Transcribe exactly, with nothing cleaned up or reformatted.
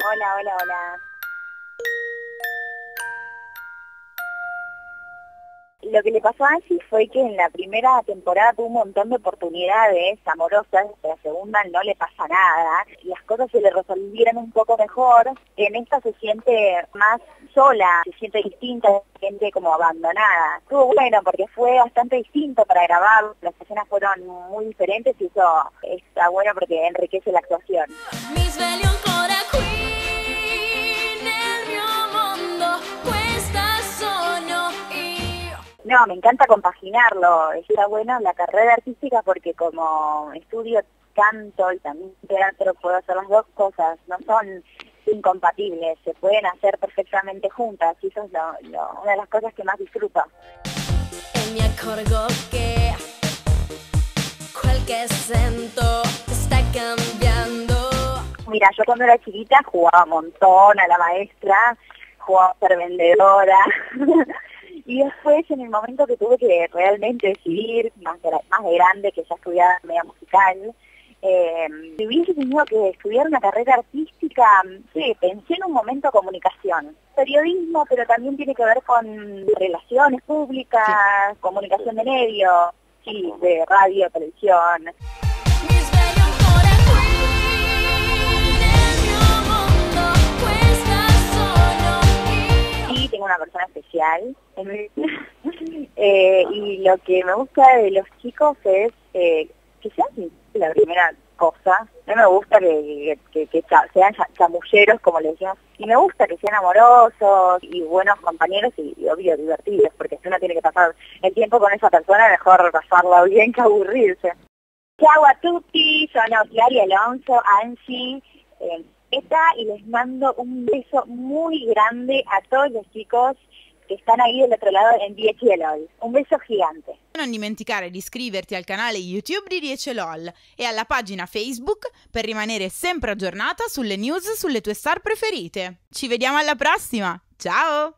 Hola, hola, hola. Lo que le pasó a Angie fue que en la primera temporada tuvo un montón de oportunidades amorosas, en la segunda no le pasa nada, las cosas se le resolvieron un poco mejor, en esta se siente más sola, se siente distinta, se siente como abandonada. Estuvo bueno porque fue bastante distinto para grabar, las escenas fueron muy diferentes y eso está bueno porque enriquece la actuación. No, me encanta compaginarlo, está bueno la carrera artística porque como estudio canto y también teatro puedo hacer las dos cosas, no son incompatibles, se pueden hacer perfectamente juntas y eso es lo, lo, una de las cosas que más disfruto. Me acuerdo que cualquier acento está cambiando. Mira, yo cuando era chiquita jugaba un montón a la maestra, jugaba a ser vendedora. Y después, en el momento que tuve que realmente decidir, más de, más de grande, que ya estudiaba media musical, eh, si hubiese tenido que estudiar una carrera artística, sí, pensé en un momento comunicación. Periodismo, pero también tiene que ver con relaciones públicas, sí. Comunicación de medios, sí, de radio, televisión. Una persona especial eh, y lo que me gusta de los chicos es eh, que sean la primera cosa, no me gusta que, que, que sean chamulleros como les decimos, y me gusta que sean amorosos y buenos compañeros y, y obvio divertidos, porque si uno tiene que pasar el tiempo con esa persona, mejor pasarla bien que aburrirse. Chau a tutti, sono María Alonso, Angie, eh, y les mando un beso muy grande a todos los chicos che stanno ahí dall'altro lato in Dieci eLOL. Un beso gigante. Non dimenticare di iscriverti al canale YouTube di Dieci eLOL e alla pagina Facebook per rimanere sempre aggiornata sulle news sulle tue star preferite. Ci vediamo alla prossima, ciao!